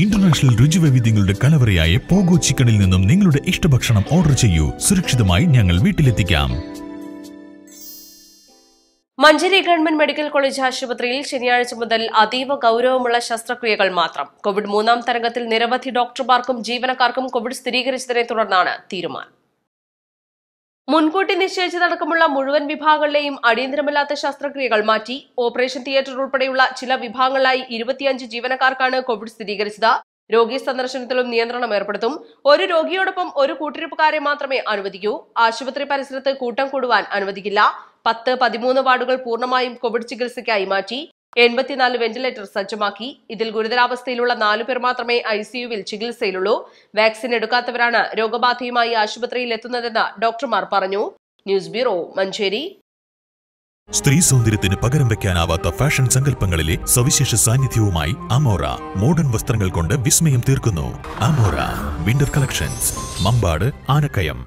International രുചിവൈവിധ്യങ്ങളുടെ കലവറയായ pogo ചിക്കനിൽ നിന്നും നിങ്ങളുടെ ഇഷ്ടഭക്ഷണം ഓർഡർ ചെയ്യൂ. സുരക്ഷിതമായി ഞങ്ങൾ വീട്ടിലെത്തിക്കാം. മഞ്ചേരി ഗവൺമെന്റ് മെഡിക്കൽ കോളേജ് ആശുപത്രിയിൽ ശനിയാഴ്ച മുതൽ അതീവ ഗൌരവമുള്ള ശസ്ത്രക്രിയകൾ മാത്രം. കോവിഡ് മൂന്നാം തരംഗത്തിൽ നിരവധി ഡോക്ടർമാർക്കും ജീവനക്കാർക്കും കോവിഡ് സ്ഥിരീകരിച്ചതിനെ തുടർന്നാണ് തീരുമാനം. മുൻകൂട്ടി നിശ്ചയിച്ചതടക്കമുള്ള മുഴുവൻ വിഭാഗങ്ങളിലെയും അടിയന്തരമല്ലാത്ത ശസ്ത്രക്രിയകൾ മാറ്റി. ഓപ്പറേഷൻ തിയേറ്റർ ഉൾപ്പെടെയുള്ള ചില വിഭാഗങ്ങളിലായി 25 ജീവനക്കാർക്കാണ് കോവിഡ് സ്ഥിരീകരിച്ചത്. രോഗി സന്ദർശനത്തിലും നിയന്ത്രണം ഏർപ്പെടുത്തും. ഒരു രോഗിയോടൊപ്പം ഒരു കൂട്ടിരിപ്പുകാരെ മാത്രമേ അനുവദിക്കൂ. ആശുപത്രി പരിസരത്ത് കൂട്ടം കൂടുവാൻ അനുവദിക്കില്ല. 10-13 വാർഡുകൾ പൂർണ്ണമായും കോവിഡ് ചികിത്സയ്ക്കായി മാറ്റി. 84 വെന്റിലേറ്റർ സജ്ജമാക്കി. ഇതിൽ ഗുരുതരാവസ്ഥയിലുള്ള 4 പേർ മാത്രമേ ICUവിൽ ചികിത്സയിലുള്ളൂ. വാക്സിൻ എടുക്കാത്തവരാണ് രോഗബാധയുമായി ആശുപത്രിയിൽ എത്തുന്നതെന്ന് ഡോക്ടർമാർ പറഞ്ഞു. News bureau, Manjeri. സ്ത്രീ സൗന്ദര്യത്തിന് പകരം വയ്ക്കാനാവാത്ത ഫാഷൻ സങ്കല്പങ്ങളിലെ സവിശേഷ സാന്നിധ്യവുമായി അമോറ മോഡേൺ വസ്ത്രങ്ങൾ കൊണ്ട് വിസ്മയം തീർക്കുന്നു. Amora winter collections, Mambad, Anakkayam.